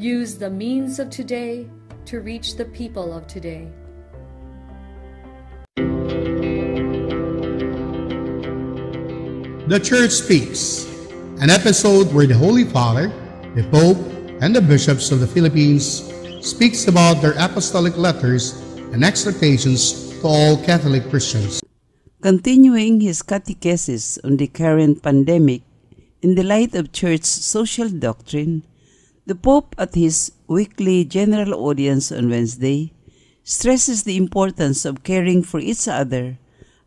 Use the means of today to reach the people of today. The Church Speaks, an episode where the Holy Father, the Pope, and the bishops of the Philippines speaks about their apostolic letters and exhortations to all Catholic Christians. Continuing his catechesis on the current pandemic, in the light of Church social doctrine, the Pope at his weekly general audience on Wednesday stresses the importance of caring for each other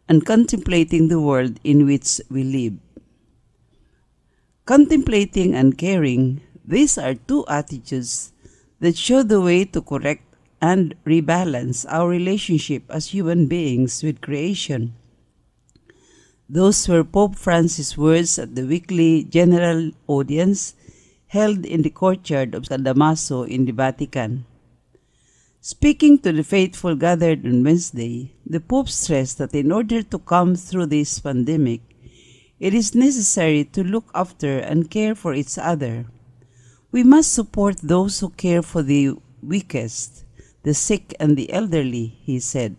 and contemplating the world in which we live. Contemplating and caring, these are two attitudes that show the way to correct and rebalance our relationship as human beings with creation. Those were Pope Francis' words at the weekly general audience held in the courtyard of San Damaso in the Vatican. Speaking to the faithful gathered on Wednesday, the Pope stressed that in order to come through this pandemic, it is necessary to look after and care for each other. We must support those who care for the weakest, the sick and the elderly, he said,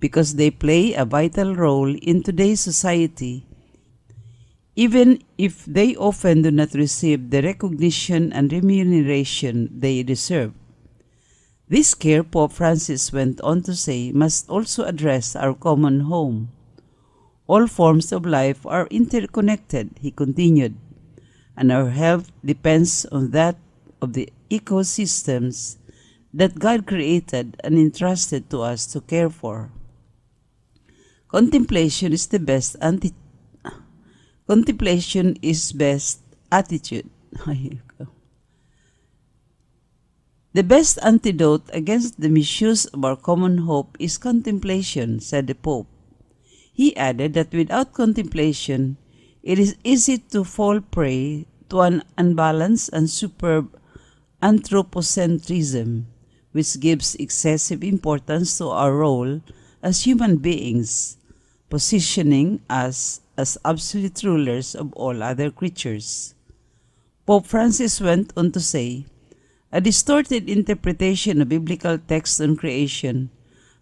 because they play a vital role in today's society, even if they often do not receive the recognition and remuneration they deserve. This care, Pope Francis went on to say, must also address our common home. All forms of life are interconnected, he continued, and our health depends on that of the ecosystems that God created and entrusted to us to care for. Contemplation is best attitude. The best antidote against the misuse of our common hope is contemplation, said the Pope. He added that without contemplation, it is easy to fall prey to an unbalanced and superb anthropocentrism, which gives excessive importance to our role as human beings, positioning us as absolute rulers of all other creatures. Pope Francis went on to say, a distorted interpretation of biblical texts on creation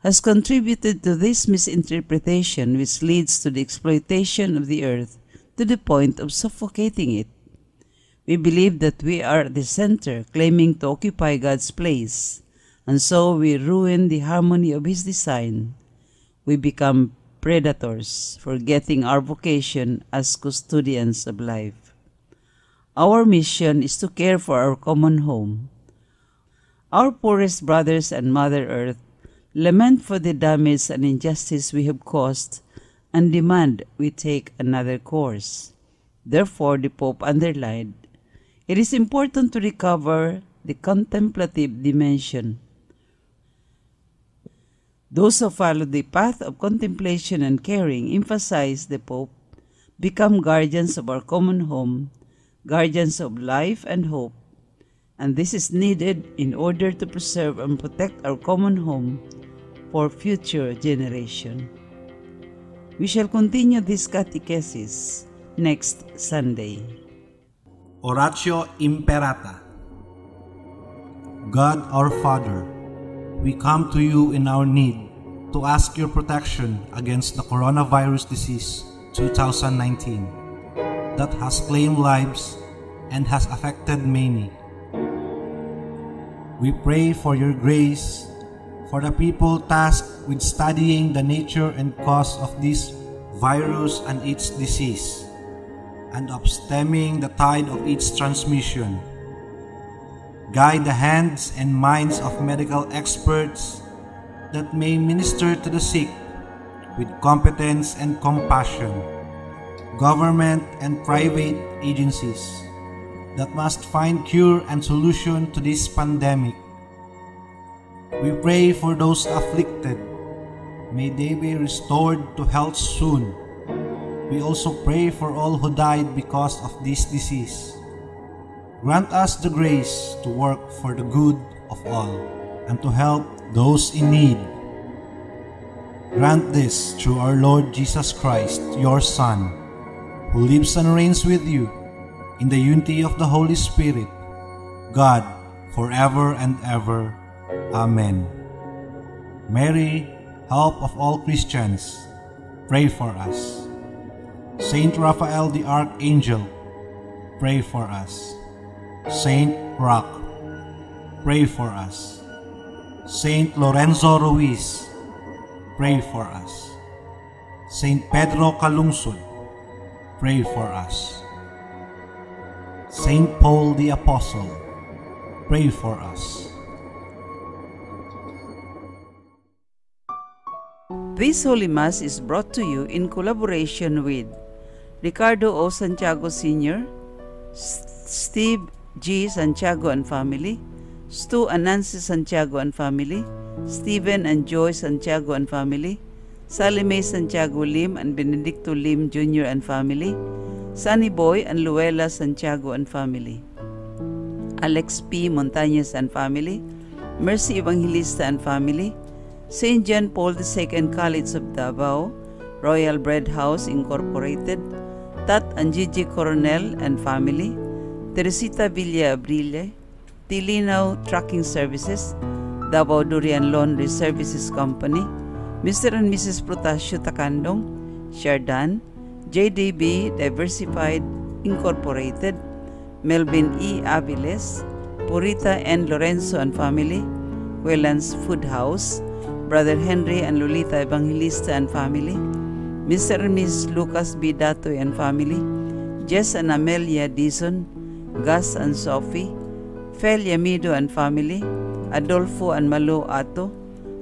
has contributed to this misinterpretation, which leads to the exploitation of the earth to the point of suffocating it. We believe that we are at the center, claiming to occupy God's place, and so we ruin the harmony of His design. We become predators, forgetting our vocation as custodians of life. Our mission is to care for our common home. Our poorest brothers and Mother Earth lament for the damage and injustice we have caused and demand we take another course. Therefore, the Pope underlined, it is important to recover the contemplative dimension. Those who follow the path of contemplation and caring, emphasized the Pope, become guardians of our common home, guardians of life and hope, and this is needed in order to preserve and protect our common home for future generations. We shall continue this catechesis next Sunday. Oratio Imperata. God our Father, we come to you in our need to ask your protection against the coronavirus disease 2019 that has claimed lives and has affected many. We pray for your grace for the people tasked with studying the nature and cause of this virus and its disease and of stemming the tide of its transmission. Guide the hands and minds of medical experts that may minister to the sick with competence and compassion. Government and private agencies that must find cure and solution to this pandemic. We pray for those afflicted. May they be restored to health soon. We also pray for all who died because of this disease. Grant us the grace to work for the good of all and to help those in need. Grant this through our Lord Jesus Christ, your Son, who lives and reigns with you in the unity of the Holy Spirit, God forever and ever. Amen. Mary, help of all Christians, pray for us. Saint Raphael the Archangel, pray for us. Saint Roch, pray for us. Saint Lorenzo Ruiz, pray for us. Saint Pedro Calungsod, pray for us. Saint Paul the Apostle, pray for us. This Holy Mass is brought to you in collaboration with Ricardo O. Santiago Sr., Steve G. Santiago and family, Stu and Nancy Santiago and family, Steven and Joy Santiago and family, Salime Santiago Lim and Benedicto Lim Jr. and family, Sunny Boy and Luella Santiago and family, Alex P. Montañez and family, Mercy Evangelista and family, St. John Paul II College of Davao, Royal Bread House Incorporated, Tat and Gigi Coronel and family, Teresita Villa-Abrille, Tilino Trucking Services, Davao Durian Laundry Services Company, Mr. and Mrs. Prutasio Takandong, Shardan, JDB Diversified Incorporated, Melvin E. Aviles, Purita and Lorenzo and family, Wellands Food House, Brother Henry and Lolita Evangelista and family, Mr. and Mrs. Lucas B. Datoy and family, Jess and Amelia Dizon, Gus and Sophie, Fel Yamido and family, Adolfo and Malo Ato,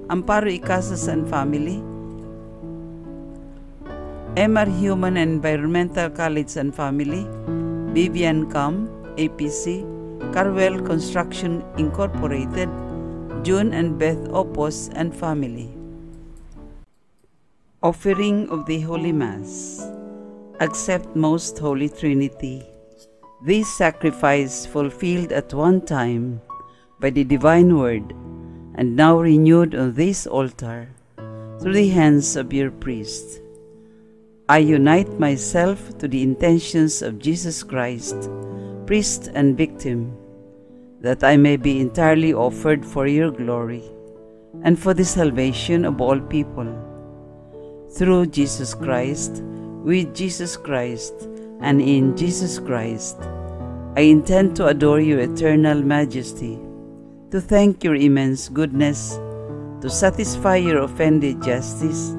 Amparo Icasas and family, Emar Human Environmental College and family, Vivian Cam, APC, Carwell Construction Incorporated, Jun and Beth Oppus and family. Offering of the Holy Mass. Accept, Most Holy Trinity, this sacrifice fulfilled at one time by the divine word and now renewed on this altar through the hands of your priest. I unite myself to the intentions of Jesus Christ, priest and victim, that I may be entirely offered for your glory and for the salvation of all people. Through Jesus Christ, with Jesus Christ, and in Jesus Christ, I intend to adore your eternal majesty, to thank your immense goodness, to satisfy your offended justice,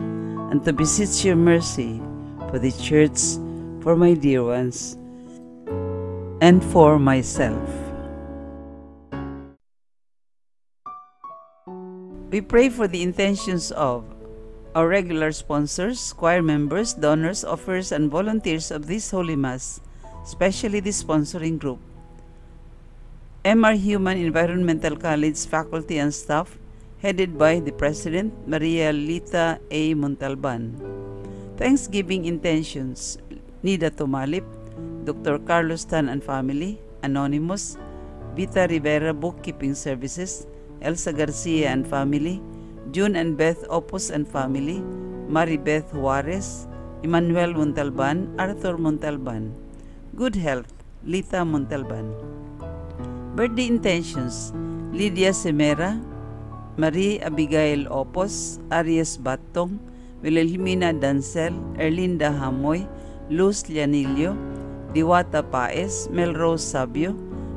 and to beseech your mercy for the church, for my dear ones, and for myself. We pray for the intentions of our regular sponsors, choir members, donors, offers, and volunteers of this Holy Mass, especially the sponsoring group. Emar Human Environmental College faculty and staff, headed by the President, Maria Lita A. Montalban. Thanksgiving intentions, Nida Tumalip, Dr. Carlos Tan and family, Anonymous, Vita Rivera Bookkeeping Services, Elsa Garcia and family, Jun and Beth Oppus and family, Maribeth Juarez, Emmanuel Montalban, Arthur Montalban. Good health, Lita Montalban. Birthday intentions, Lydia Semera, Marie Abigail Oppos, Aries Batong, Wilhelmina Dancel, Erlinda Hamoy, Luz Lianillo, Diwata Paes, Melrose Sabio,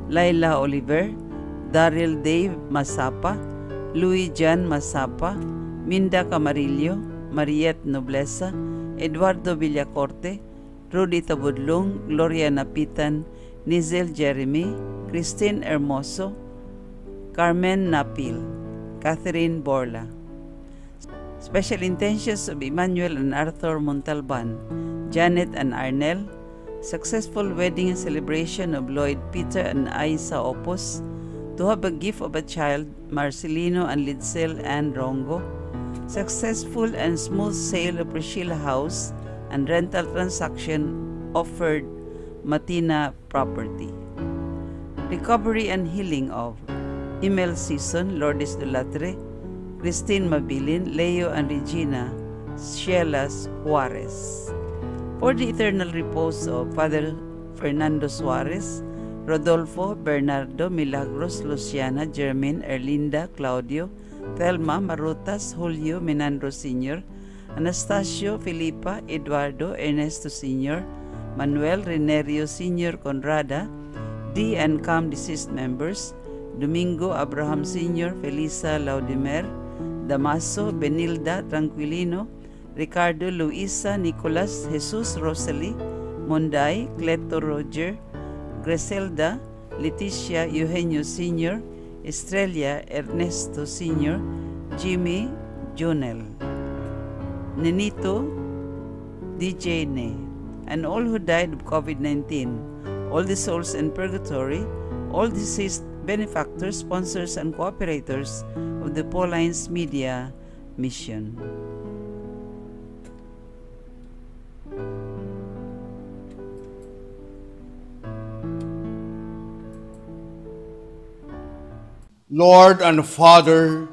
Laila Oliver, Daryl Dave Masapa, Louis Jan Masapa, Minda Camarillo, Mariette Noblesa, Eduardo Villacorte, Rudy Tabudlong, Gloria Napitan, Nizel Jeremy, Christine Hermoso, Carmen Napil, Catherine Borla. Special intentions of Emmanuel and Arthur Montalban, Janet and Arnel, successful wedding and celebration of Lloyd Peter and Aisa Oppos, to have a gift of a child, Marcelino and Lidsel and Rongo, successful and smooth sale of Priscilla House and rental transaction offered Matina property. Recovery and healing of Imel Season, Lourdes Dulatre, Christine Mabilin, Leo and Regina, Sheila Juarez. For the eternal repose of Father Fernando Suarez, Rodolfo, Bernardo, Milagros, Luciana, Jermaine, Erlinda, Claudio, Thelma, Marutas, Julio, Menandro Sr., Anastasio, Filipa, Eduardo, Ernesto Sr., Manuel, Renerio Sr., Conrada, D and Cam deceased members, Domingo, Abraham Sr., Felisa, Laudimer, Damaso, Benilda, Tranquilino, Ricardo, Luisa, Nicolas, Jesus, Rosalie, Monday, Cleto, Roger, Griselda, Leticia, Eugenio Sr., Estrella, Ernesto Sr., Jimmy, Jonel, Nenito, DJ Ne, and all who died of COVID-19, all the souls in purgatory, all deceased benefactors, sponsors, and cooperators of the Pauline's Media Mission. Lord and Father,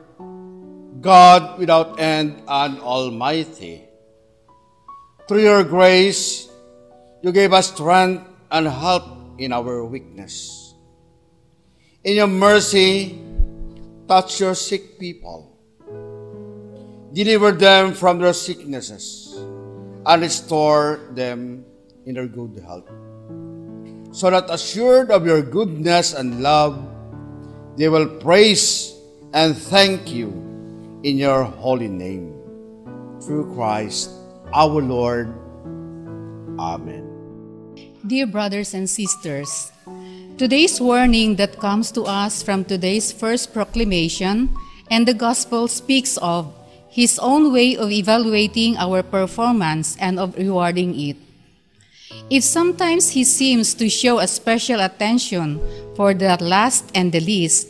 God without end and almighty, through your grace, you gave us strength and help in our weakness. In your mercy, touch your sick people. Deliver them from their sicknesses and restore them in their good health, so that assured of your goodness and love, they will praise and thank you in your holy name. Through Christ our Lord. Amen. Dear brothers and sisters, today's warning that comes to us from today's first proclamation and the Gospel speaks of His own way of evaluating our performance and of rewarding it. If sometimes He seems to show a special attention for the last and the least,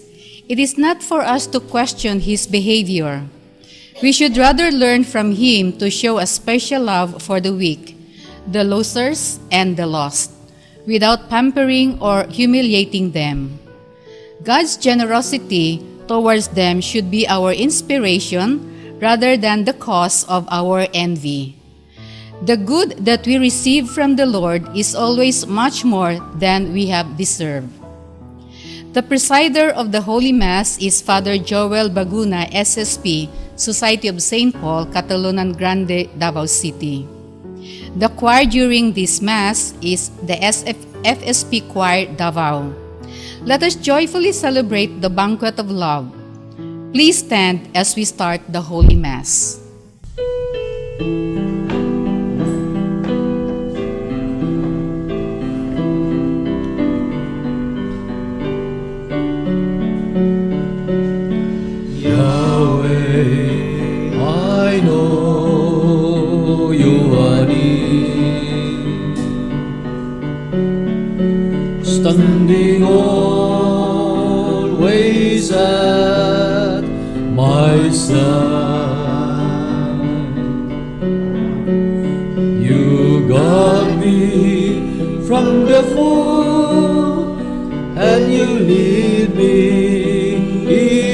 it is not for us to question His behavior. We should rather learn from Him to show a special love for the weak, the losers, and the lost, without pampering or humiliating them. God's generosity towards them should be our inspiration rather than the cause of our envy. The good that we receive from the Lord is always much more than we have deserved. The presider of the Holy Mass is Father Joel Baguna, SSP, Society of St. Paul, Catalonan Grande, Davao City. The choir during this Mass is the FSP Choir, Davao. Let us joyfully celebrate the banquet of love. Please stand as we start the Holy Mass. Standing always at my side, you guard me from the foe, and you lead me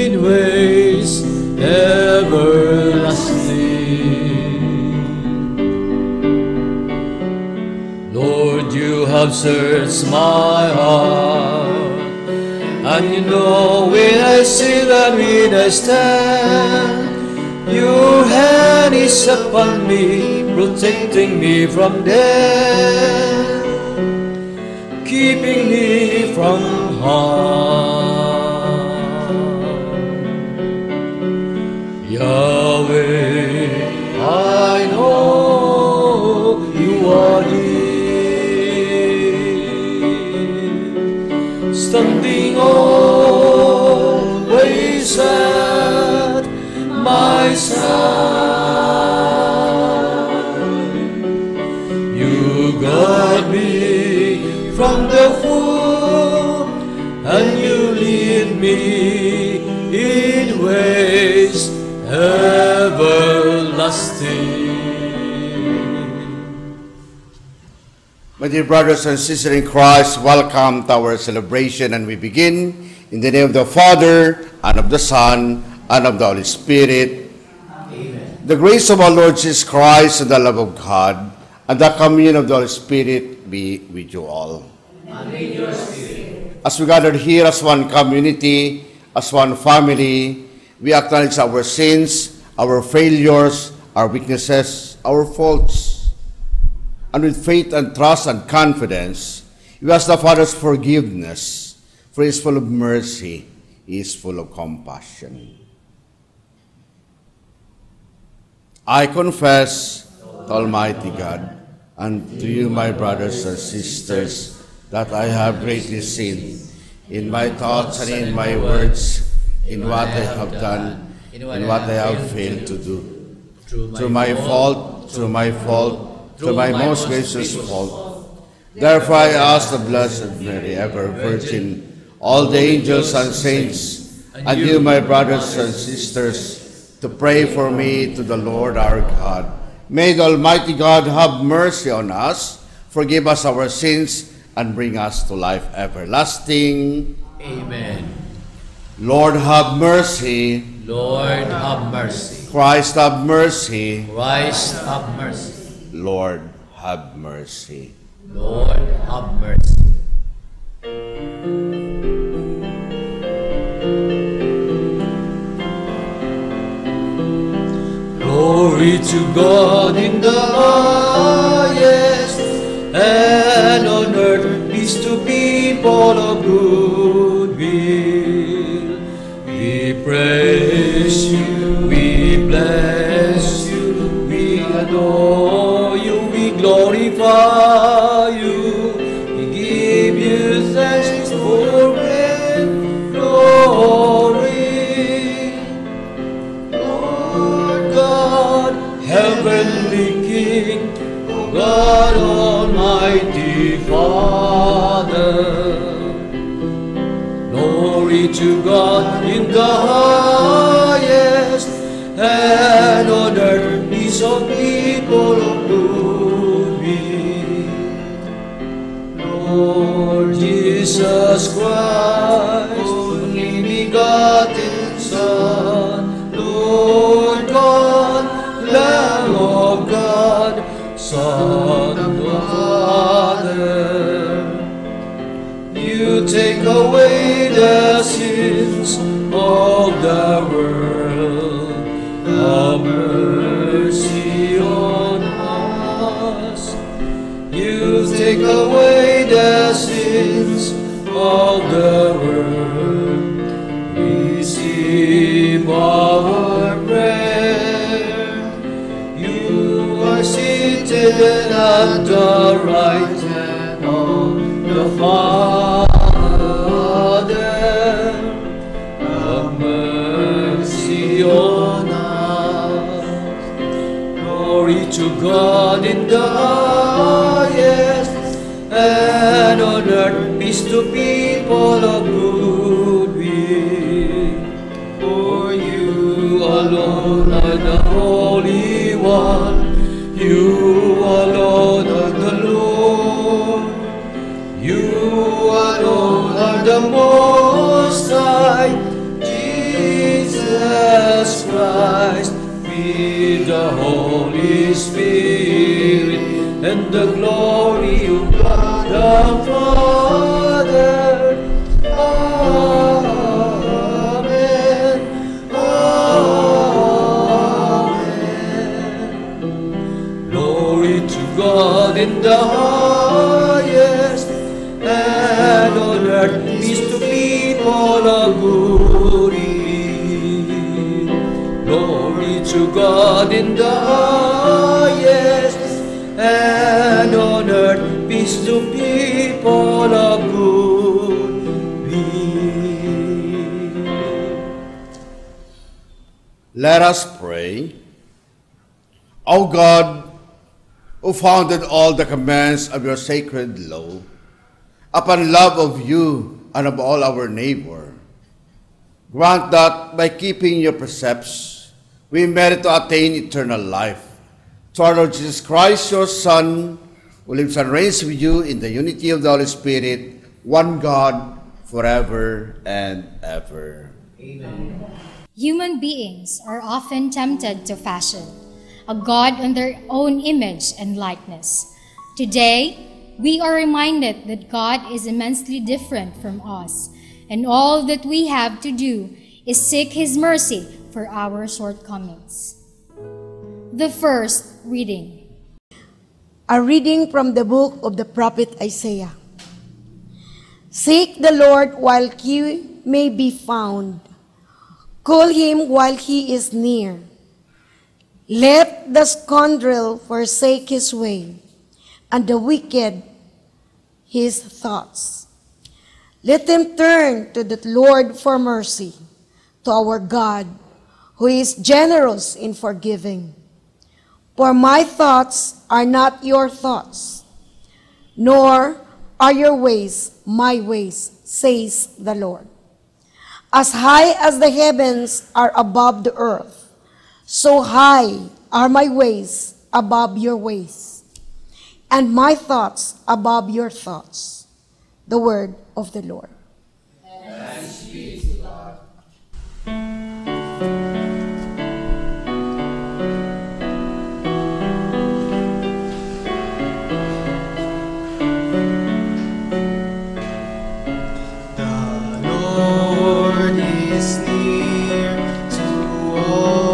in ways everlasting. Lord, you have searched my heart, and you know when I sit and when I stand, your hand is upon me, protecting me from death, keeping me from harm. Yahweh, I know you are here, standing always at my side. You guard me from the foe, and you lead me in ways everlasting. My dear brothers and sisters in Christ, welcome to our celebration, and we begin in the name of the Father, and of the Son, and of the Holy Spirit. Amen. The grace of our Lord Jesus Christ, and the love of God, and the communion of the Holy Spirit be with you all. And with your spirit. as we gathered here as one community, as one family, we acknowledge our sins, our failures, our weaknesses, our faults. And with faith and trust and confidence, we ask the Father's forgiveness, for He is full of mercy, He is full of compassion. I confess to Almighty God, and to you, my brothers and sisters, that I have greatly sinned in my thoughts and in my words, in what I have done, in what I have failed to do. Through my fault, through my fault, through my most gracious fault. Therefore I ask the Blessed Mary, ever Virgin, all the angels and saints, and you, my brothers and sisters, to pray for me to the Lord our God. May the Almighty God have mercy on us, forgive us our sins, and bring us to life everlasting. Amen. Lord, have mercy. Lord, have mercy. Christ, have mercy. Christ, have mercy. Lord, have mercy. Lord, have mercy. Glory to God in the highest, and on earth peace to people of good will. We praise you, we bless you, we adore you, we glorify you, we give you thanks for great glory. Lord God, heavenly King, O God Almighty Father, glory to God in the highest, and on earth peace of people of good will. Lord Jesus Christ, only begotten Son, Lord God, Lamb of God, Son of Father, you take away the sins of the world. Have mercy on us. You take away the sins of the world. Receive our prayer. Seated at the right hand of the Father, have mercy on us. Glory to God in the highest, and on earth peace to people of good will. For you alone are the Holy One, you alone are the Lord, you alone are the Most High, Jesus Christ, with the Holy Spirit, and the glory of God the Father. Amen. God in the highest, and on earth peace to people of good will. Glory to God in the highest, and on earth peace to people of good will. Let us pray. O God, who founded all the commands of your sacred law upon love of you and of all our neighbor, grant that by keeping your precepts, we merit to attain eternal life. To our Lord Jesus Christ, your Son, who lives and reigns with you in the unity of the Holy Spirit, one God, forever and ever. Amen. Human beings are often tempted to fashion a God in their own image and likeness. Today, we are reminded that God is immensely different from us, and all that we have to do is seek His mercy for our shortcomings. The first reading. A reading from the book of the prophet Isaiah. Seek the Lord while He may be found. Call Him while He is near. Let the scoundrel forsake his way, and the wicked his thoughts. Let him turn to the Lord for mercy, to our God, who is generous in forgiving. For my thoughts are not your thoughts, nor are your ways my ways, says the Lord. As high as the heavens are above the earth, so high are my ways above your ways, and my thoughts above your thoughts. The word of the Lord. Thanks be to God. The Lord is near to all.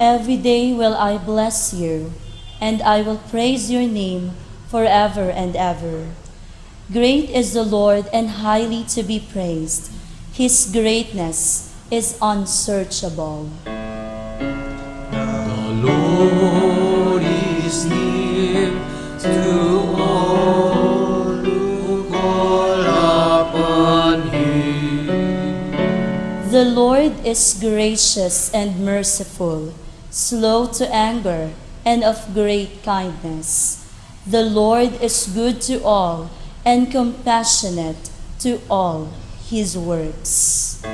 Every day will I bless you, and I will praise your name forever and ever. Great is the Lord and highly to be praised. His greatness is unsearchable. The Lord is near to all who call upon Him. The Lord is gracious and merciful, slow to anger, and of great kindness. The Lord is good to all and compassionate to all His works. The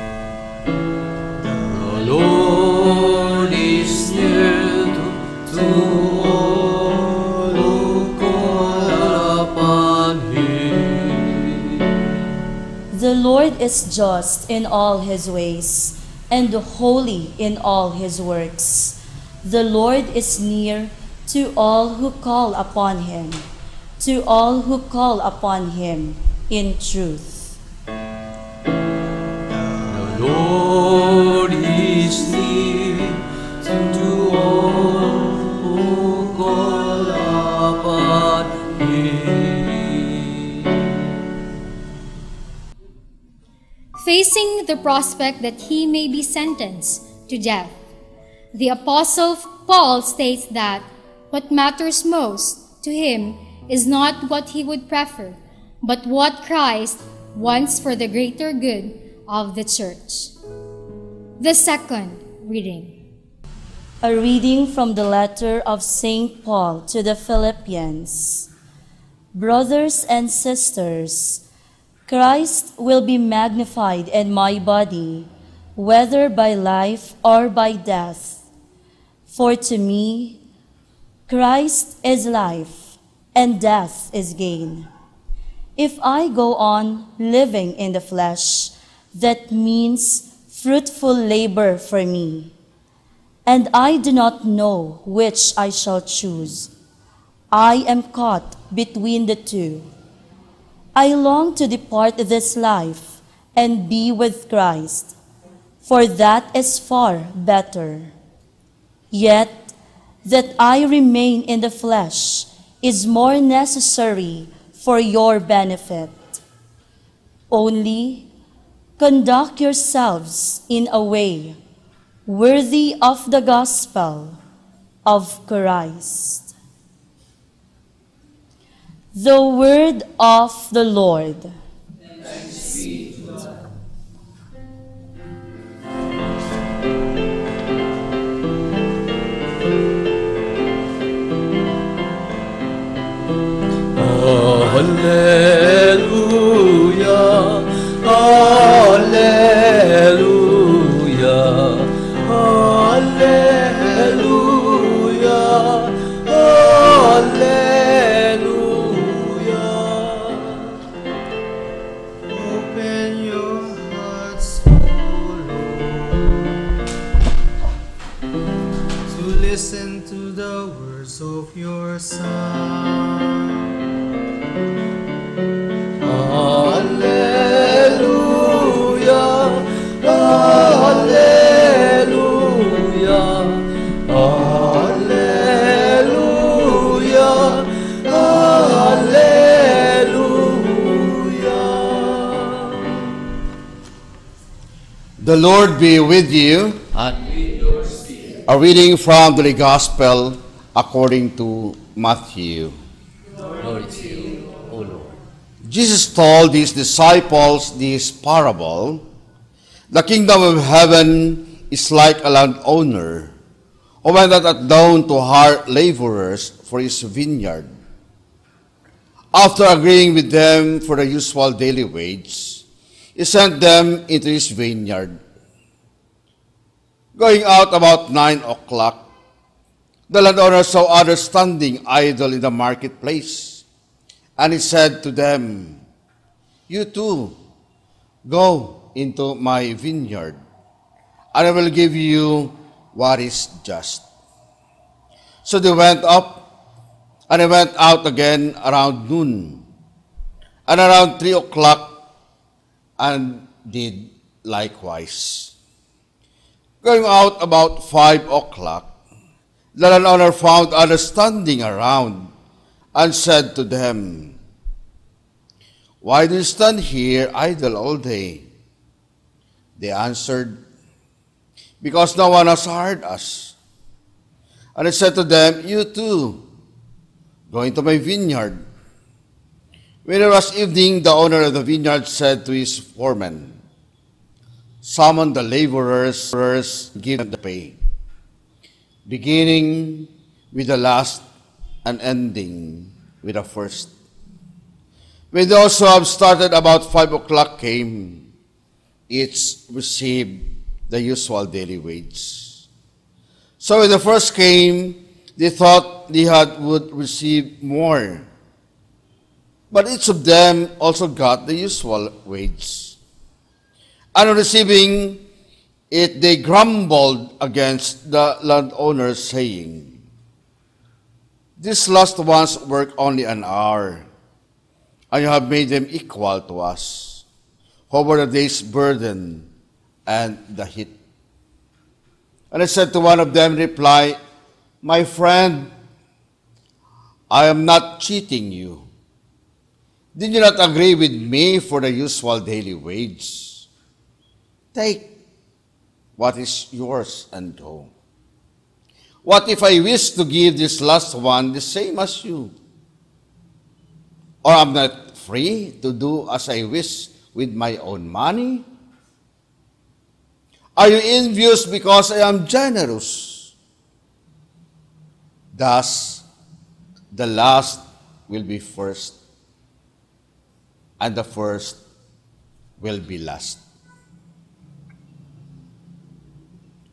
Lord is near to all who call upon Him. The Lord is just in all His ways and holy in all His works. The Lord is near to all who call upon Him, to all who call upon Him in truth. The Lord is near to all who call upon Him. Facing the prospect that he may be sentenced to death, the Apostle Paul states that what matters most to him is not what he would prefer, but what Christ wants for the greater good of the church. The second reading. A reading from the letter of St. Paul to the Philippians. Brothers and sisters, Christ will be magnified in my body, whether by life or by death. For to me, Christ is life, and death is gain. If I go on living in the flesh, that means fruitful labor for me. And I do not know which I shall choose. I am caught between the two. I long to depart this life and be with Christ, for that is far better. Yet, that I remain in the flesh is more necessary for your benefit. Only, conduct yourselves in a way worthy of the gospel of Christ. The word of the Lord. Thanks be to God. Hallelujah, hallelujah, hallelujah, hallelujah. listen to the words of your song. Alleluia, alleluia, alleluia, alleluia. The Lord be with you. A reading from the Gospel according to Matthew. Glory to you, O Lord. Jesus told his disciples this parable. The kingdom of heaven is like a landowner who went at dawn to hire laborers for his vineyard. After agreeing with them for the usual daily wage, he sent them into his vineyard. Going out about 9 o'clock, the landowner saw others standing idle in the marketplace, and he said to them, "You too, go into my vineyard, and I will give you what is just." So they went up, and they went out again around noon, and around 3 o'clock, and did likewise. Going out about 5 o'clock, the landowner found others standing around and said to them, "Why do you stand here idle all day?" They answered, "Because no one has hired us." And he said to them, "You too, go into my vineyard." When it was evening, the owner of the vineyard said to his foreman, "Summon the laborers, give them the pay, beginning with the last and ending with the first." When those who have started about 5 o'clock came, each received the usual daily wage. So when the first came, they thought they would receive more, but each of them also got the usual wage. And on receiving it, they grumbled against the landowner, saying, "These last ones work only an hour, and you have made them equal to us, who were the day's burden and the heat." And I said to one of them, reply, "My friend, I am not cheating you. Did you not agree with me for the usual daily wage? Take what is yours and go. What if I wish to give this last one the same as you? Or am I not free to do as I wish with my own money? Are you envious because I am generous? Thus, the last will be first, and the first will be last."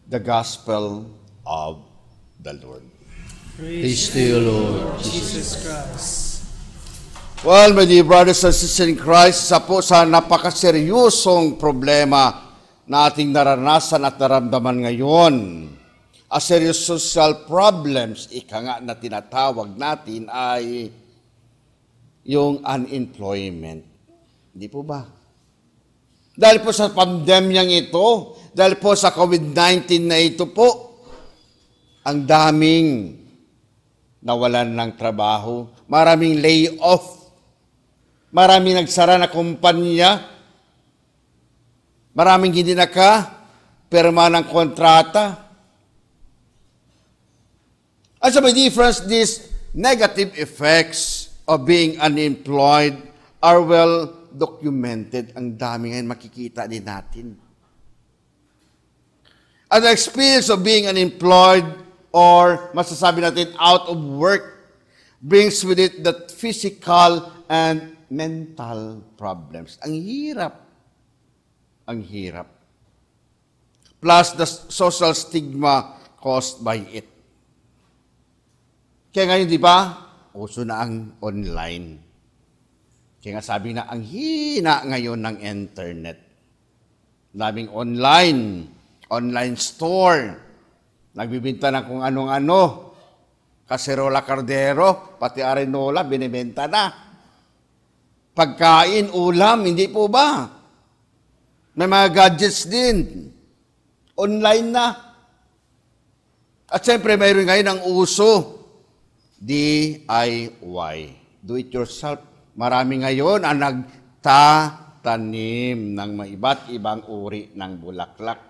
The Gospel of the Lord. Praise to you, Lord Jesus Christ. Well, my dear brothers and sisters in Christ, sa napakaseryosong problema na ating naranasan at naramdaman ngayon, a serious social problems, ika nga na tinatawag natin ay yung unemployment. Hindi po ba? Dahil po sa pandemyang ito, dahil po sa COVID-19 na ito po, ang daming nawalan ng trabaho, maraming layoff, maraming nagsara na kumpanya, maraming hindi naka-perma ng kontrata. And so by difference, these negative effects of being unemployed are well documented. Ang dami ngayon makikita din natin. And the experience of being unemployed, or masasabi natin out of work, brings with it the physical and mental problems. Ang hirap. Ang hirap. Plus the social stigma caused by it. Kaya ngayon, di ba? Uso na ang online. Kaya nga sabi na, ang hina ngayon ng internet. Daming online store. Nagbibinta na kung anong-ano. Kaserola Cardero, pati arenola, binibenta na. Pagkain, ulam, hindi po ba? May mga gadgets din. Online na. At siyempre, mayroon ngayon ang uso. DIY. Do it yourself. Marami ngayon ang nagtatanim ng iba't ibang uri ng bulaklak.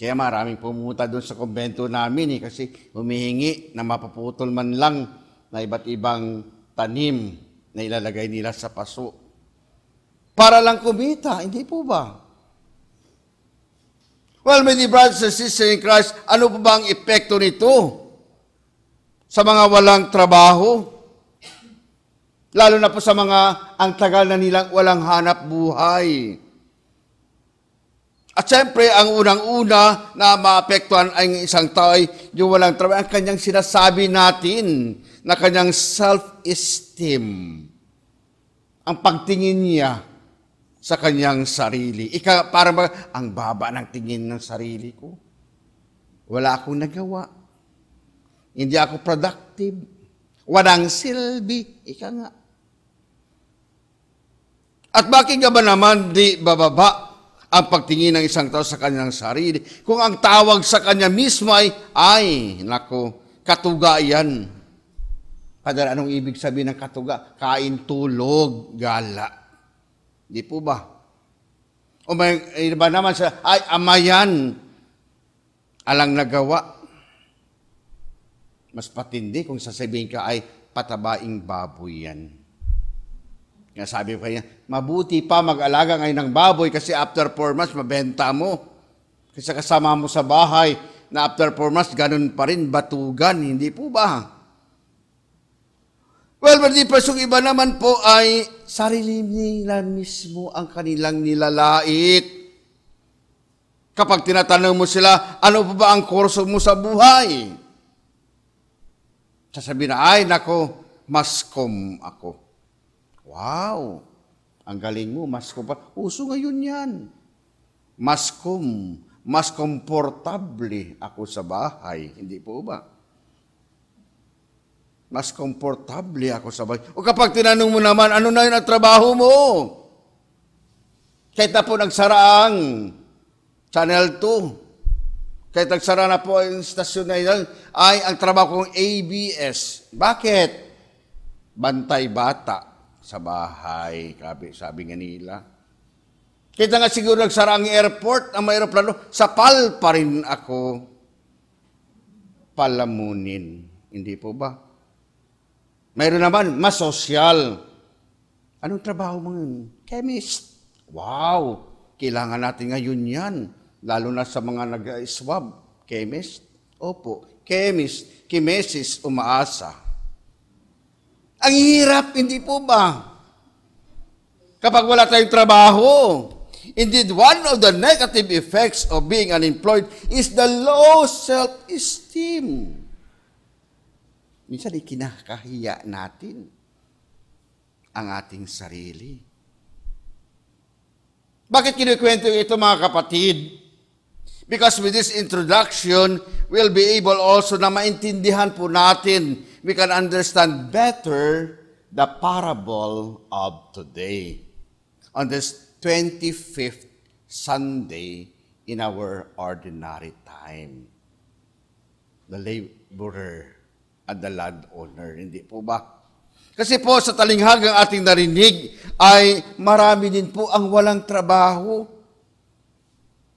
Kaya maraming pumunta doon sa kumbento namin kasi humihingi na mapaputol man lang na iba't ibang tanim na ilalagay nila sa paso. Para lang kumita, hindi po ba? Well, many brothers and sisters in Christ, ano po ba ang epekto nito sa mga walang trabaho? Lalo na po sa mga ang tagal na nilang walang hanap buhay. At siyempre, ang unang-una na maapektuhan ay isang tao ay yung walang trabaho. Ang kanyang sinasabi natin na kanyang self-esteem. Ang pagtingin niya sa kanyang sarili. Parang ang baba ng tingin ng sarili ko. Wala akong nagawa. Hindi ako productive. Walang silbi. Ika nga. At bakit nga ba naman di bababa ang pagtingin ng isang tao sa kanyang sarili, kung ang tawag sa kanya mismo ay nako, katuga yan. Padala, anong ibig sabihin ng katuga? Kain, tulog, gala. Di po ba? O may iba naman sa, ay, amayan. Alang nagawa. Mas patindi kung sasabihin ka ay patabaing baboy yan. Kaya sabi ko kanya, mabuti pa mag-alaga ngayon ng baboy kasi after 4 months, mabenta mo. Kasi kasama mo sa bahay na after 4 months, ganun pa rin, batugan, hindi po ba? Well, but the person iba naman po ay sarili nila mismo ang kanilang nilalait. Kapag tinatanong mo sila, ano po ba ang kurso mo sa buhay? Sasabihin na, ay nako, maskom ako. Wow! Ang galing mo, maskom pa. Uso ngayon yan. Maskom. Mas komportable ako sa bahay. Hindi po ba? Mas komportable ako sa bahay. O kapag tinanong mo naman, ano na yun ang trabaho mo? Kahit na po nagsara ang Channel 2. Kahit nagsara na po ang stasyon na yun, ay ang trabaho kong ABS. Bakit? Bantay bata sa bahay, sabi nga nila. Kita nga siguro nagsara ang airport, ang mga aeroplano, sapal pa rin ako palamunin. Hindi po ba? Mayroon naman, mas social. Anong trabaho mo ngayon? Chemist. Wow! Kailangan natin ngayon yan. Lalo na sa mga nag-swab. Chemist? Opo. Chemist. Chimesis. Umaasa. Ang hirap, hindi po ba? Kapag wala tayong trabaho. Indeed, one of the negative effects of being unemployed is the low self-esteem. Minsan, ikinakahiya natin ang ating sarili. Bakit kinukwento ito, mga kapatid? Because with this introduction, we'll be able also na maintindihan po natin. We can understand better the parable of today on this 25th Sunday in our ordinary time. The laborer and the landowner, hindi po ba? Kasi po sa talinghagang ating narinig ay marami din po ang walang trabaho.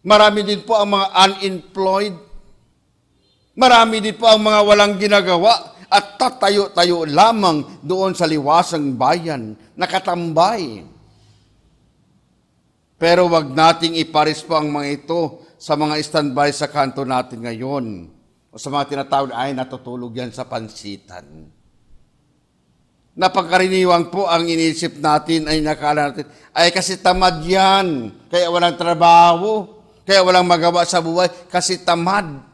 Marami din po ang mga unemployed. Marami din po ang mga walang ginagawa. At tatayo-tayo lamang doon sa liwasang bayan, nakatambay. Pero wag nating iparis pa ang mga ito sa mga standby sa kanto natin ngayon o sa mga tinatawag ay natutulog yan sa pansitan. Napagkaraniwang po ang inisip natin ay nakala natin, ay kasi tamad yan, kaya walang trabaho, kaya walang magawa sa buhay, kasi tamad.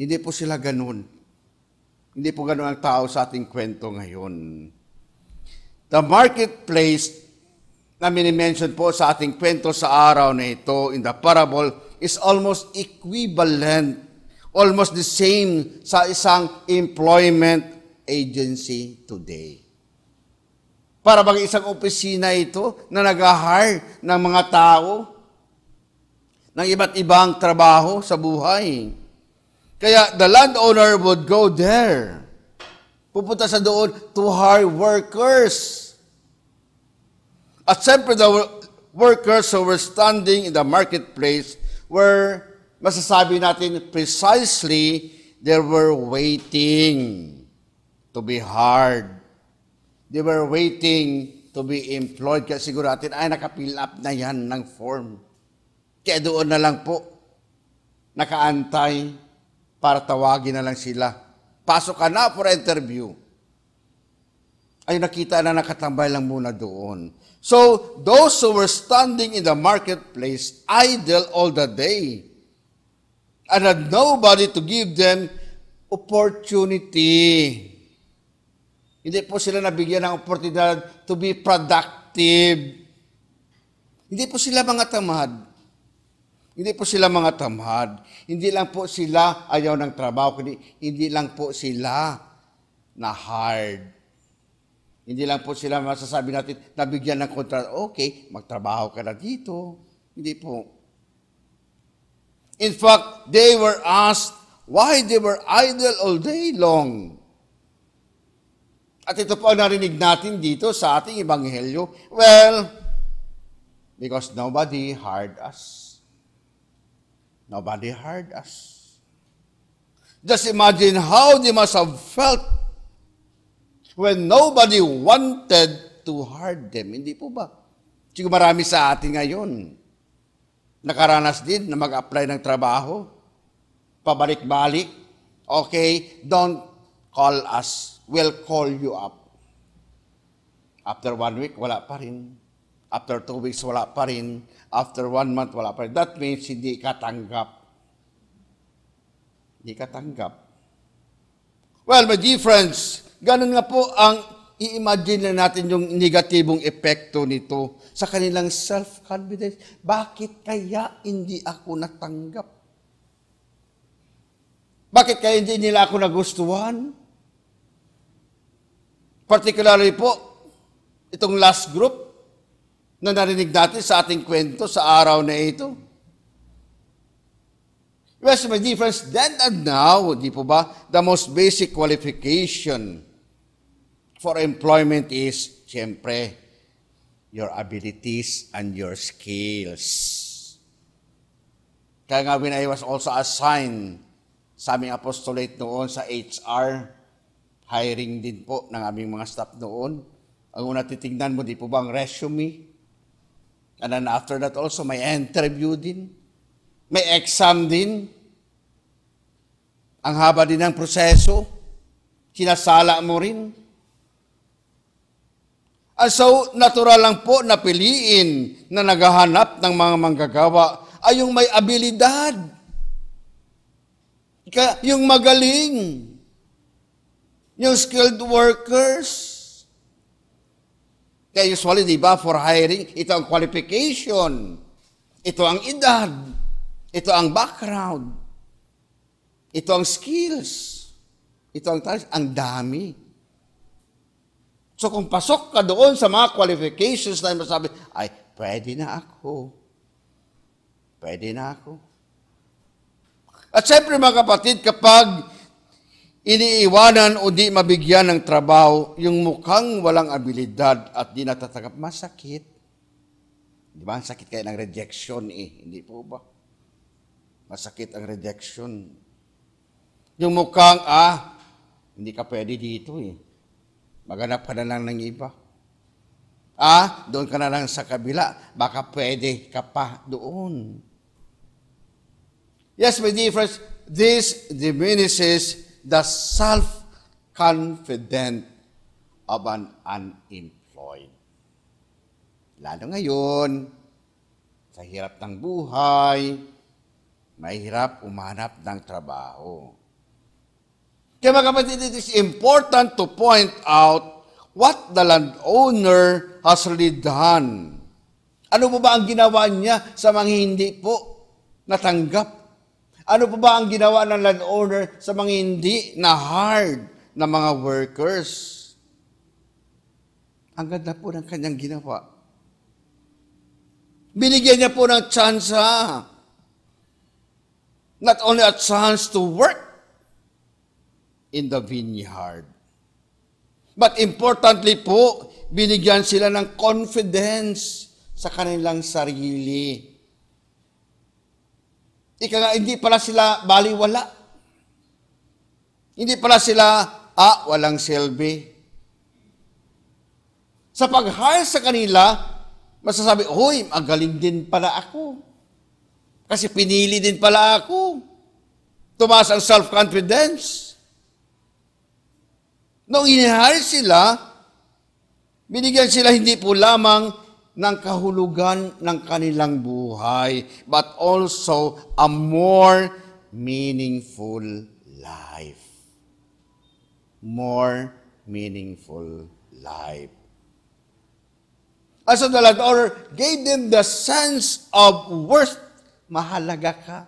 Hindi po sila ganun. Hindi po ganun ang tao sa ating kwento ngayon. The marketplace na minimension po sa ating kwento sa araw na ito in the parable is almost equivalent Almost the same sa isang employment agency today. Para bang isang opisina ito na nag-hire ng mga tao ng iba't ibang trabaho sa buhay. Kaya the landowner would go there. Pupunta sa doon to hire workers. At siyempre, the workers who were standing in the marketplace were, masasabi natin, precisely, they were waiting to be hired. They were waiting to be employed. Kaya siguro natin, ay, nakapill up na yan ng form. Kaya doon na lang po, nakaantay para tawagin na lang sila. Pasok ka na for interview. Ay, nakita na nakatambay lang muna doon. So, those who were standing in the marketplace idle all the day and had nobody to give them opportunity. Hindi po sila nabigyan ng oportunidad to be productive. Hindi po sila mga tamad. Hindi po sila mga tamad. Hindi lang po sila ayaw ng trabaho, kundi hindi lang po sila na hard. Hindi lang po sila masasabi natin, nabigyan ng kontrata, okay, magtrabaho ka na dito. Hindi po. In fact, they were asked why they were idle all day long. At ito po ang narinig natin dito sa ating ebanghelyo. Well, because nobody hired us. Nobody hired us. Just imagine how they must have felt when nobody wanted to hire them. Hindi po ba? Siguro marami sa atin ngayon nakaranas din na mag-apply ng trabaho. Pabalik-balik. Okay, don't call us. We'll call you up. After 1 week, wala pa rin. After 2 weeks, wala pa rin. After 1 month, wala pa rin. That means hindi katanggap. Hindi katanggap. Well, my dear friends, ganun nga po ang i-imagine na natin yung negatibong epekto nito sa kanilang self-confidence. Bakit kaya hindi ako natanggap? Bakit kaya hindi nila ako nagustuhan? Particularly po, itong last group na narinig natin sa ating kwento sa araw na ito. Yes, my dear friends, then and now, di po ba, the most basic qualification for employment is, siyempre, your abilities and your skills. Kaya nga, when I was also assigned sa aming apostolate noon sa HR, hiring din po ng aming mga staff noon. Ang una titignan mo, di po ba, ang resume? And then after that also, may interview din. May exam din. Ang haba din ng proseso. Sinasala mo rin. So, natural lang po na piliin na naghahanap ng mga manggagawa ay yung may abilidad, yung magaling, yung skilled workers. Kaya usually, di ba, for hiring, ito ang qualification, ito ang edad, ito ang background, ito ang skills, ito ang talents, ang dami. So kung pasok ka doon sa mga qualifications na masabi, ay, pwede na ako. Pwede na ako. At siyempre mga kapatid, kapag iniiwanan o di mabigyan ng trabaho, yung mukhang walang abilidad at di natatanggap, masakit. Di ba? Sakit kaya ng rejection eh. Hindi po ba? Masakit ang rejection. Yung mukhang, hindi ka pwede dito eh. Maghanap ka na lang ng iba. Doon ka na lang sa kabila. Baka pwede ka pa doon. Yes, my dear friends, this diminishes the self-confidence of an unemployed. Lalo ngayon, sa hirap ng buhay, mahirap umanap ng trabaho. Kaya mga kapatid, it is important to point out what the landowner has really done. Ano po ba ang ginawa niya sa mga hindi po natanggap? Ano pa ba ang ginawa ng landowner sa mga hindi na hard na mga workers? Ang ganda po ng kanyang ginawa. Binigyan niya po ng chance. Not only a chance to work in the vineyard, but importantly po, binigyan sila ng confidence sa kanilang sarili. Ika nga, hindi pala sila baliwala. Hindi pala sila, walang selbi. Sa pag-hire sa kanila, masasabi, hoy, magaling din pala ako. Kasi pinili din pala ako. Tumaas ang self-confidence. Noong inihire sila, binigyan sila hindi po lamang ng kahulugan ng kanilang buhay, but also a more meaningful life. More meaningful life. As the landowner gave them the sense of worth. Mahalaga ka.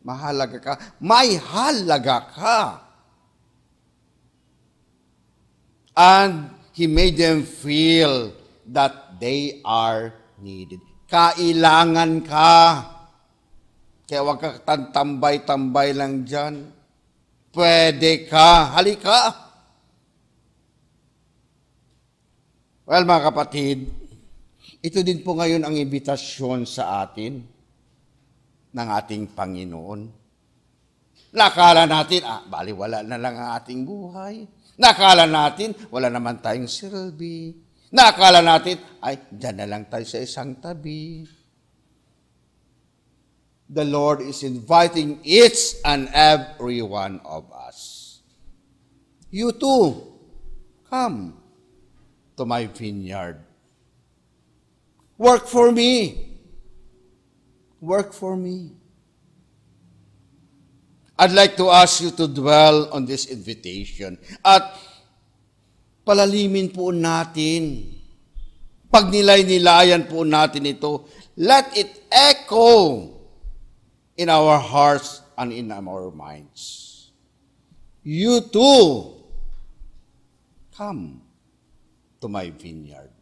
Mahalaga ka. May halaga ka. And he made them feel that they are needed. Kailangan ka. Kaya huwag ka tambay-tambay lang dyan. Pwede ka. Halika. Well, mga kapatid, ito din po ngayon ang imbitasyon sa atin ng ating Panginoon. Nakala natin, baliwala na lang ang ating buhay. Nakala natin, wala naman tayong silbi. Nakala natin, dyan na lang tayo sa isang tabi. The Lord is inviting each and every one of us. You too, come to my vineyard. Work for me. Work for me. I'd like to ask you to dwell on this invitation at palalimin po natin. Pag nilay-nilayan po natin ito, let it echo in our hearts and in our minds. You too, come to my vineyard.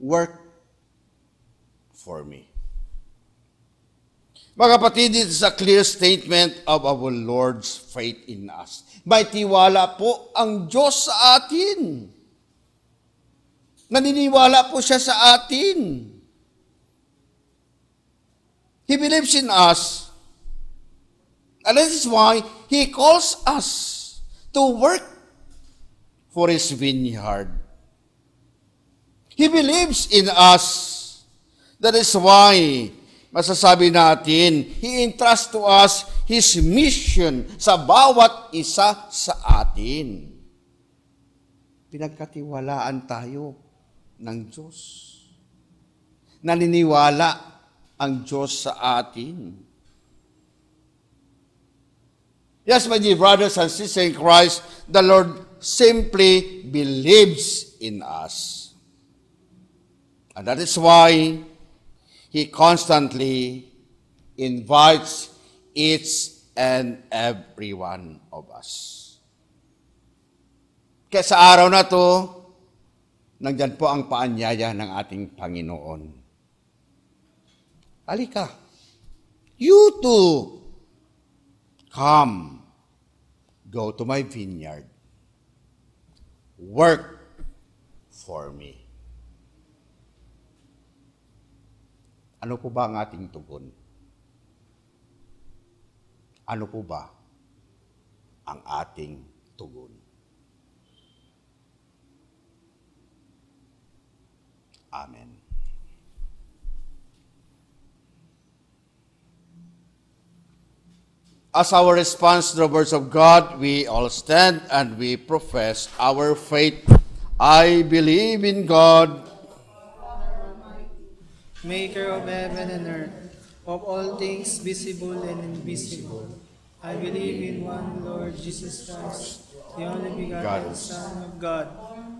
Work for me. Mga kapatid, it is a clear statement of our Lord's faith in us. May tiwala po ang Diyos sa atin. Naniniwala po siya sa atin. He believes in us. And that is why He calls us to work for His vineyard. He believes in us. That is why masasabi natin, He entrusts to us His mission sa bawat isa sa atin. Pinagkatiwalaan tayo ng Diyos. Naniniwala ang Diyos sa atin. Yes, my dear brothers and sisters in Christ, the Lord simply believes in us. And that is why He constantly invites each and every one of us. Kaya sa araw na to, nandyan po ang paanyaya ng ating Panginoon. Halika, you too, come, go to my vineyard, work for me. Ano po ba ang ating tugon? Ano po ba ang ating tugon? Amen. As our response to the words of God, we all stand and we profess our faith. I believe in God, Maker of heaven and earth, of all things visible and invisible. I believe in one Lord Jesus Christ, the only begotten Son of God,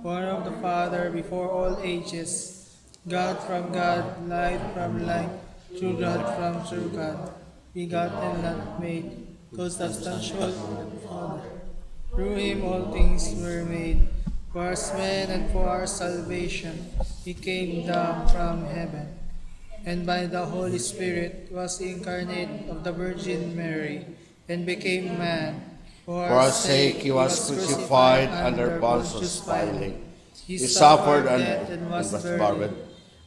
born of the Father before all ages, God from God, light from light, true God from true God, begot and not made, co-substantial with the Father. Through him all things were made, for us men and for our salvation he came down from heaven, and by the Holy Spirit was incarnate of the Virgin Mary, and became man. For our sake he was crucified under Pontius Pilate. He suffered and was buried,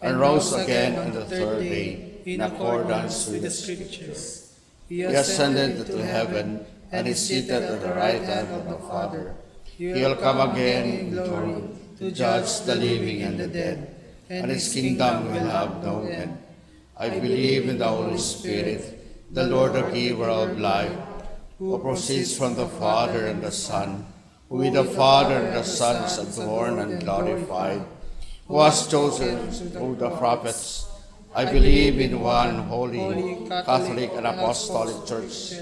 and rose again on the third day in accordance with the Scriptures. He ascended into heaven and is seated at the right hand of the Father. He will come again in glory to judge the living and the dead, and his kingdom will have no end. I believe in the Holy Spirit, the Lord, the giver of life, who proceeds from the Father and the Son, who with the Father and the Son is adorned and glorified, who was chosen through the prophets. I believe in one holy, Catholic, and Apostolic Church.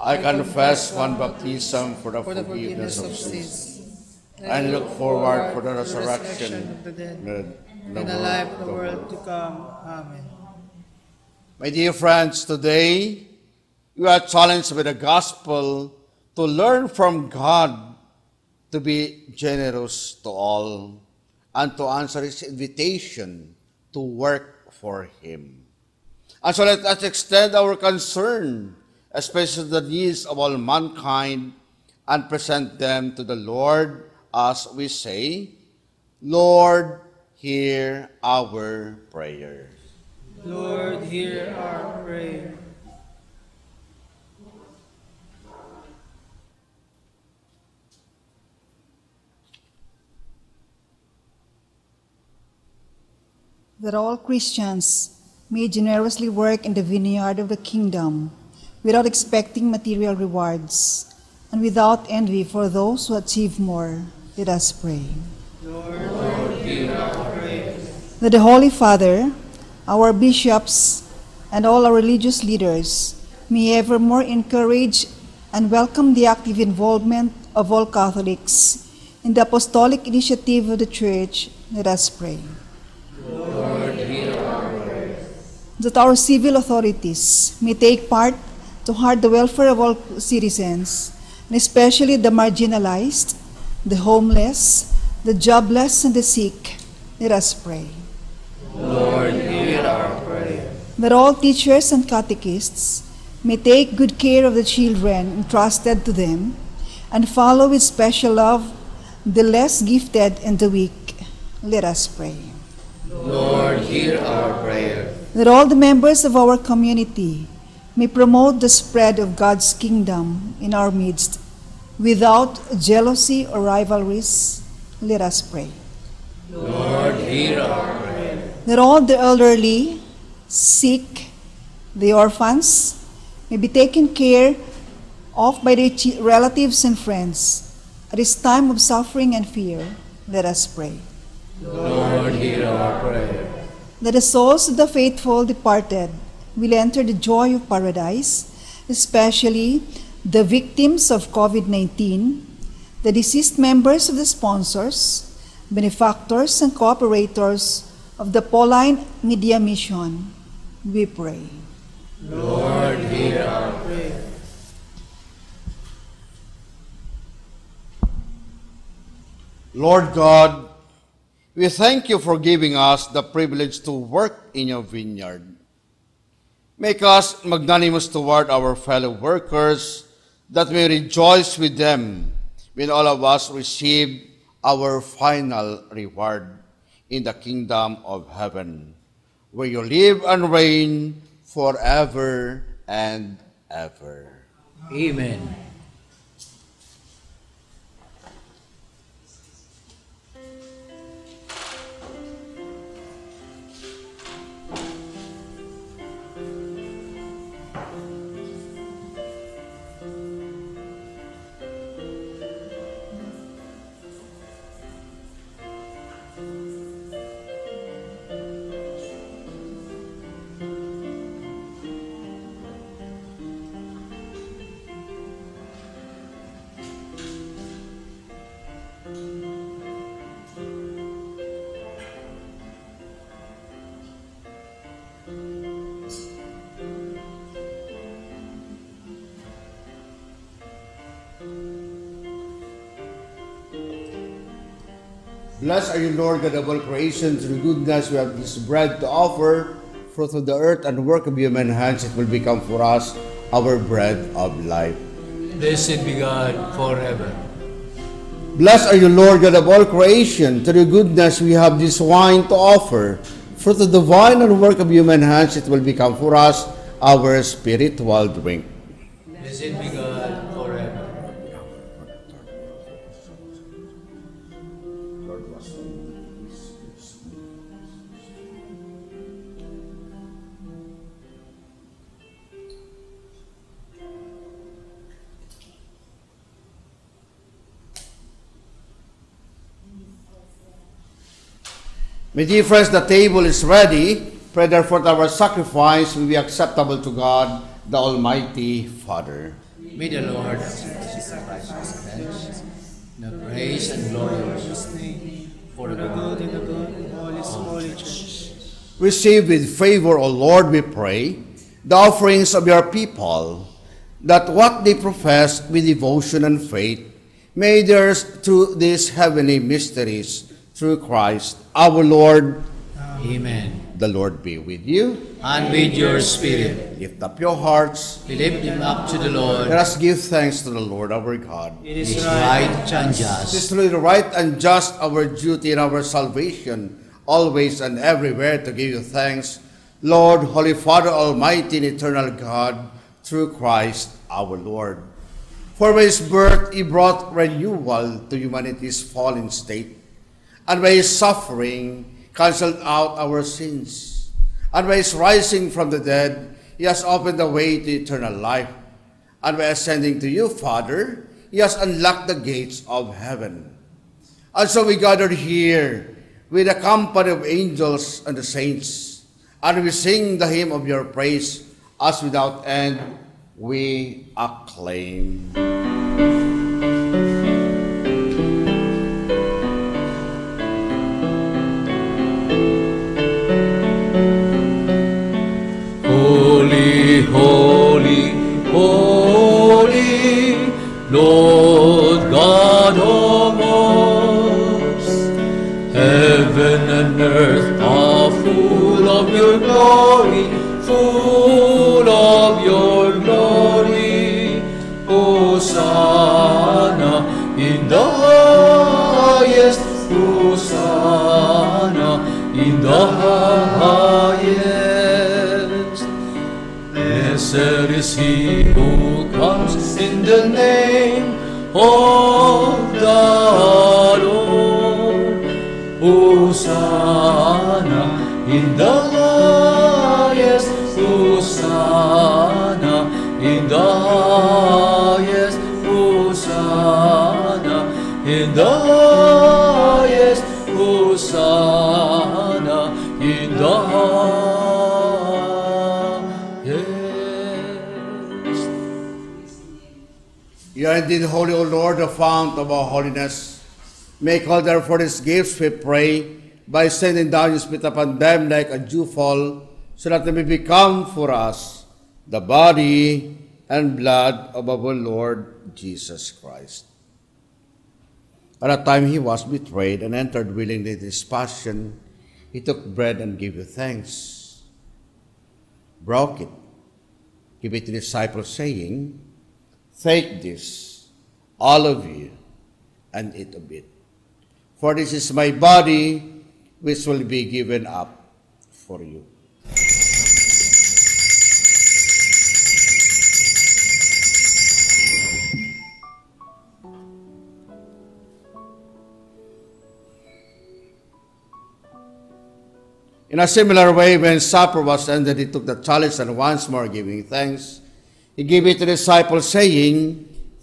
I confess one baptism for the forgiveness of sins, and look forward for the resurrection of the dead and the life of the world to come. Amen. My dear friends, today we are challenged by the gospel to learn from God to be generous to all and to answer His invitation to work for Him. And so let us extend our concern, especially the needs of all mankind, and present them to the Lord as we say, Lord, hear our prayer. Lord, hear our prayer. That all Christians may generously work in the vineyard of the kingdom without expecting material rewards and without envy for those who achieve more. Let us pray. Lord, hear our prayer. That the Holy Father, our bishops, and all our religious leaders may evermore encourage and welcome the active involvement of all Catholics in the apostolic initiative of the Church. Let us pray. Lord, hear our prayers. That our civil authorities may take part to heart the welfare of all citizens, and especially the marginalized, the homeless, the jobless, and the sick. Let us pray. Lord, hear our prayers. That all teachers and catechists may take good care of the children entrusted to them and follow with special love the less gifted and the weak. Let us pray. Lord, hear our prayer. That all the members of our community may promote the spread of God's kingdom in our midst without jealousy or rivalries. Let us pray. Lord, hear our prayer. That all the elderly, sick, the orphans may be taken care of by their relatives and friends at this time of suffering and fear. Let us pray. Lord, hear our prayer. That the souls of the faithful departed will enter the joy of paradise, especially the victims of COVID-19, the deceased members of the sponsors, benefactors, and cooperators of the Pauline Media Mission. We pray. Lord, hear our prayer. Lord God, we thank you for giving us the privilege to work in your vineyard. Make us magnanimous toward our fellow workers, that we rejoice with them when all of us receive our final reward in the kingdom of heaven, where you live and reign forever and ever. Amen. Blessed are you, Lord God of all creation. Through goodness we have this bread to offer, fruit of the earth and work of human hands. It will become for us our bread of life. Blessed be God forever. Blessed are you, Lord God of all creation. Through goodness we have this wine to offer, fruit of the vine and work of human hands. It will become for us our spiritual drink. Blessed be God forever. My dear friends, the table is ready. Pray therefore that our sacrifice will be acceptable to God, the Almighty Father. May the Lord the praise and glory of His name for the good and the good of all His holy church. Receive with favor, O Lord, we pray, the offerings of your people, that what they profess with devotion and faith may theirs through these heavenly mysteries, through Christ our Lord. Amen. The Lord be with you. And with your spirit. Lift up your hearts. We lift them up to the Lord. Let us give thanks to the Lord our God. It is right and just. It is truly right and just, our duty and our salvation, always and everywhere to give you thanks, Lord, Holy Father, Almighty and Eternal God, through Christ our Lord. For by his birth he brought renewal to humanity's fallen state, and by his suffering cancelled out our sins. And by his rising from the dead, he has opened the way to eternal life. And by ascending to you, Father, he has unlocked the gates of heaven. And so we gather here with a company of angels and the saints, and we sing the hymn of your praise, as without end we acclaim. Holy, holy, Lord God of hosts, heaven and earth are full of your glory, full of your glory. Hosanna in the highest, Hosanna in the highest. Blessed is he who comes in the name of the Lord. Hosanna in the highest, Hosanna in the highest, Hosanna in the highest, Hosanna in the highest. You are indeed holy, O Lord, the fount of all holiness. Make all therefore these gifts, we pray, by sending down your Spirit upon them like a dewfall, so that they may become for us the body and blood of our Lord Jesus Christ. At the time he was betrayed and entered willingly into his passion, he took bread and gave you thanks, broke it, gave it to the disciples, saying, "Take this, all of you, and eat of it. For this is my body, which will be given up for you." In a similar way, when supper was ended, he took the chalice and once more giving thanks, he gave it to the disciples, saying,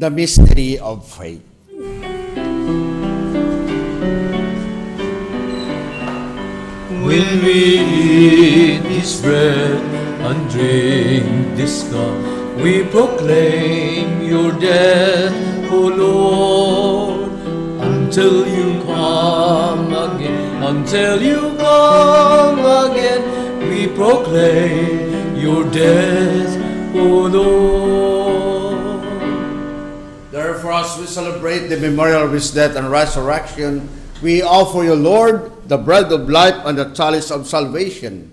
The mystery of faith. will we eat this bread and drink this cup. We proclaim your death, O Lord, until you come again. Until you come again, we proclaim your death, O Lord. Therefore, as we celebrate the memorial of his death and resurrection, we offer you, Lord, the bread of life and the chalice of salvation,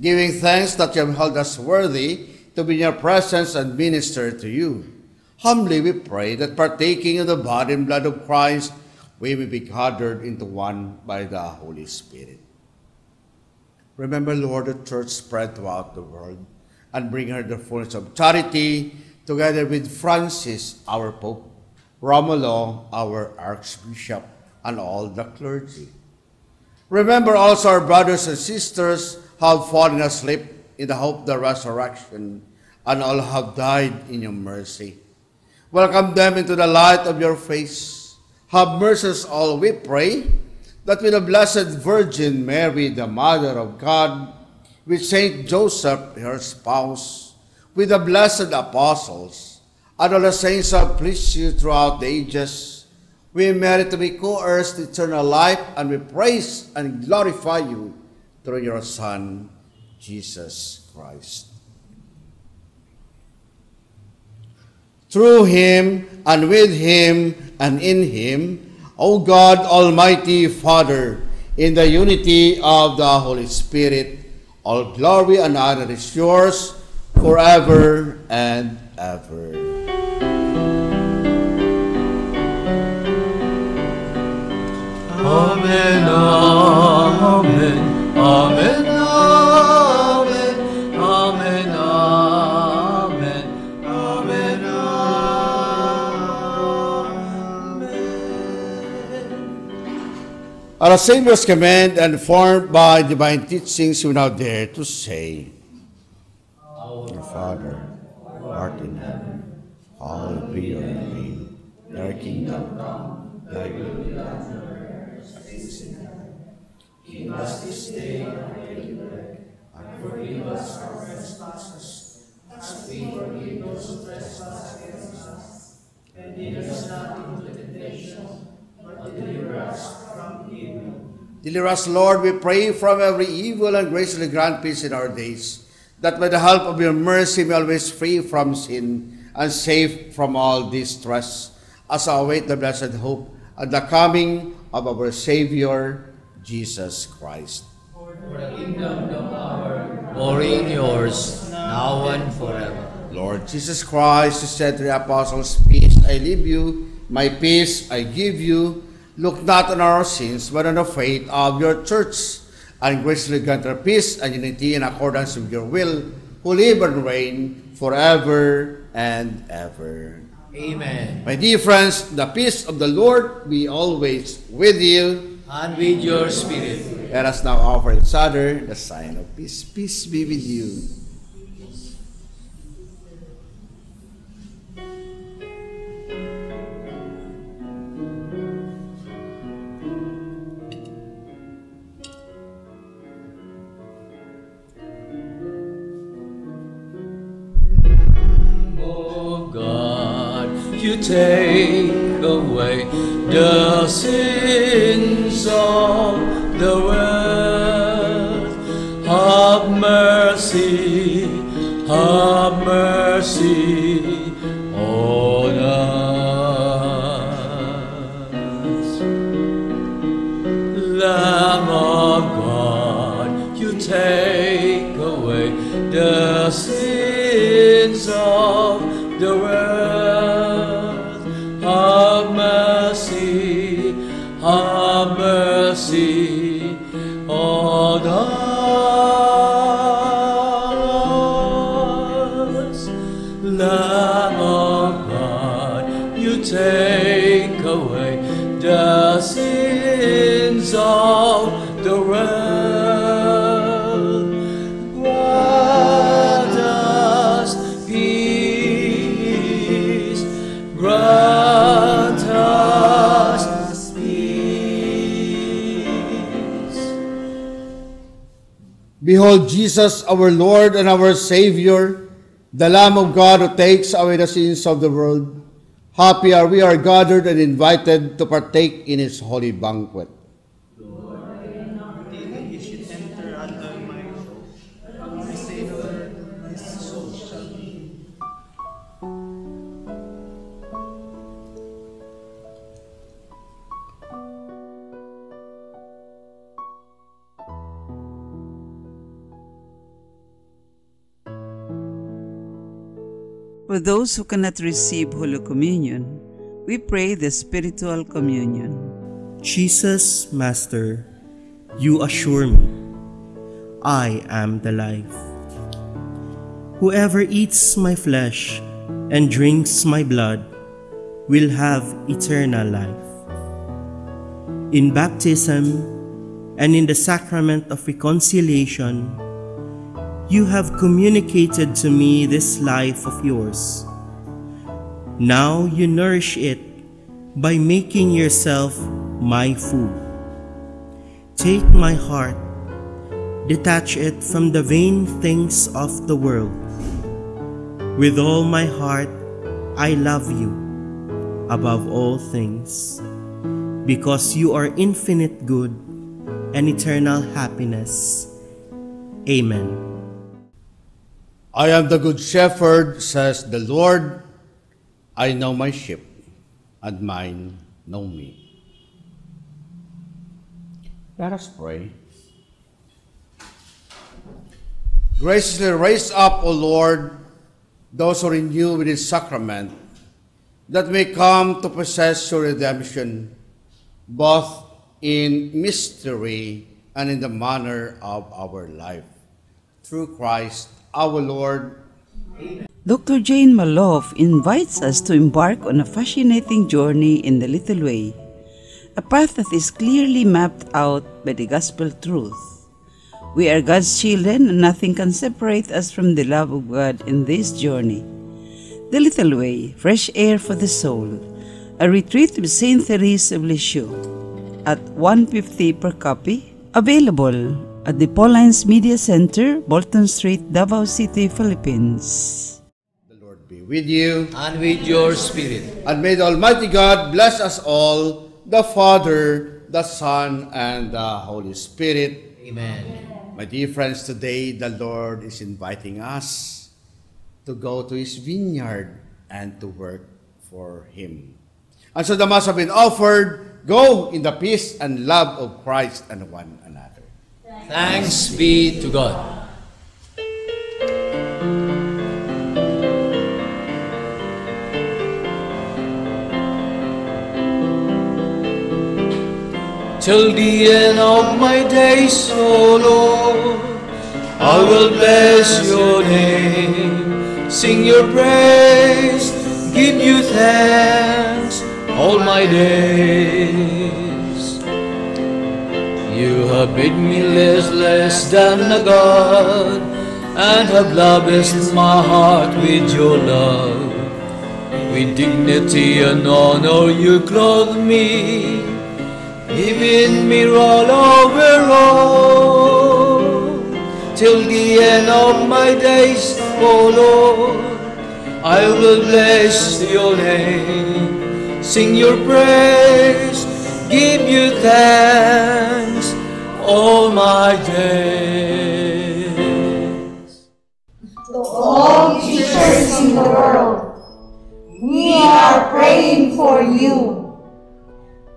giving thanks that you have held us worthy to be in your presence and minister to you. Humbly we pray that partaking of the body and blood of Christ, we may be gathered into one by the Holy Spirit. Remember, Lord, the church spread throughout the world and bring her the fullness of charity, together with Francis, our Pope, Romulo, our Archbishop, and all the clergy. Remember also our brothers and sisters who have fallen asleep in the hope of the resurrection, and all have died in your mercy. Welcome them into the light of your face. Have mercy on us all, we pray, that with the Blessed Virgin Mary, the Mother of God, with Saint Joseph, her spouse, with the blessed apostles, and all the saints who have pleased you throughout the ages, we merit to be co-heirs to eternal life, and we praise and glorify you through your Son, Jesus Christ. Through him, and with him, and in him, O God, Almighty Father, in the unity of the Holy Spirit, all glory and honor is yours forever and ever. Amen, amen, amen. At our Savior's command and formed by divine teachings, we now dare to say, Our Father, who art in heaven, hallowed be your name. Thy kingdom come, thy will be done on earth as it is in heaven. Give us this day our daily bread, and forgive us our trespasses, as we forgive those who trespass against us. And lead us not into temptation, but deliver us from evil. Deliver us, Lord, we pray, from every evil, and graciously grant peace in our days, that by the help of your mercy we may always free from sin and safe from all distress, as I await the blessed hope and the coming of our Savior, Jesus Christ. For the kingdom, the power, glory in yours, now and forever. Lord Jesus Christ, who said to the apostles, Peace I leave you, my peace I give you. Look not on our sins, but on the faith of your church, and graciously grant her peace and unity in accordance with your will, who live and reign forever and ever. Amen. My dear friends, the peace of the Lord be always with you. And with your spirit. Let us now offer each other the sign of peace. Peace be with you. You take away the sins of the world. Have mercy, have mercy on us. Lamb of God, you take away the sins of the world. Have mercy on us, Lamb of God, you take away the sins of the world. Grant us peace, grant us. Behold Jesus, our Lord and our Savior, the Lamb of God who takes away the sins of the world. Happy are we are gathered and invited to partake in his holy banquet. For those who cannot receive Holy Communion, we pray the Spiritual Communion. Jesus, Master, you assure me, I am the life. Whoever eats my flesh and drinks my blood will have eternal life. In baptism and in the sacrament of reconciliation, you have communicated to me this life of yours. Now you nourish it by making yourself my food. Take my heart, detach it from the vain things of the world. With all my heart, I love you above all things, because you are infinite good and eternal happiness. Amen. I am the good shepherd, says the Lord. I know my sheep, and mine know me. Let us pray. Graciously raise up, O Lord, those who renew with his sacrament, that may come to possess your redemption, both in mystery and in the manner of our life. Through Christ our Lord. Amen. Dr. Jane Maloof invites us to embark on a fascinating journey in the little way, a path that is clearly mapped out by the gospel truth. We are God's children, and nothing can separate us from the love of God in this journey. The little way, fresh air for the soul, a retreat with St. Therese of Lisieux at $1.50 per copy, available at the Paulines Media Center, Bolton Street, Davao City, Philippines. The Lord be with you. And with your spirit. And may the Almighty God bless us all, the Father, the Son, and the Holy Spirit. Amen. My dear friends, today the Lord is inviting us to go to his vineyard and to work for him. And so the Mass has been offered. Go in the peace and love of Christ and one another. Thanks be to God. Till the end of my days, O Lord, I will bless your name, sing your praise, give you thanks all my days. You have made me less than a god, and have lavished my heart with your love. With dignity and honor you clothe me, giving me all over all. Till the end of my days, O Lord, I will bless your name, sing your praise, give you thanks all my days. To all teachers in the world, we are praying for you.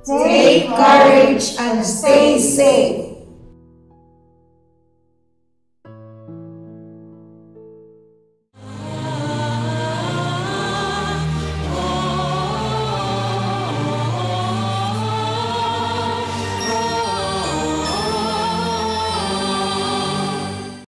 Take courage and stay safe.